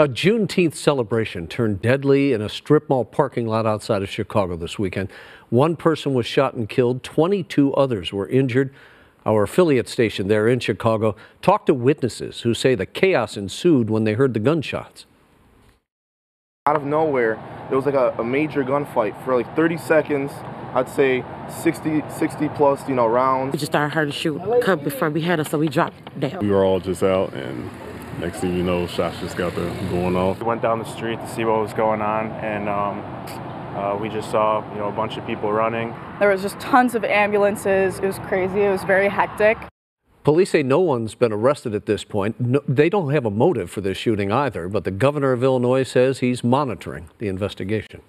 A Juneteenth celebration turned deadly in a strip mall parking lot outside of Chicago this weekend. One person was shot and killed. 22 others were injured. Our affiliate station there in Chicago talked to witnesses who say the chaos ensued when they heard the gunshots. Out of nowhere, there was like a major gunfight for like 30 seconds. I'd say 60 plus, you know, rounds. We just started heard a shoot come before we had us, so we dropped down. We were all just out and next thing you know, shots just got going off. We went down the street to see what was going on, and we just saw, you know, a bunch of people running. There was just tons of ambulances. It was crazy. It was very hectic. Police say no one's been arrested at this point. No, they don't have a motive for this shooting either, but the governor of Illinois says he's monitoring the investigation.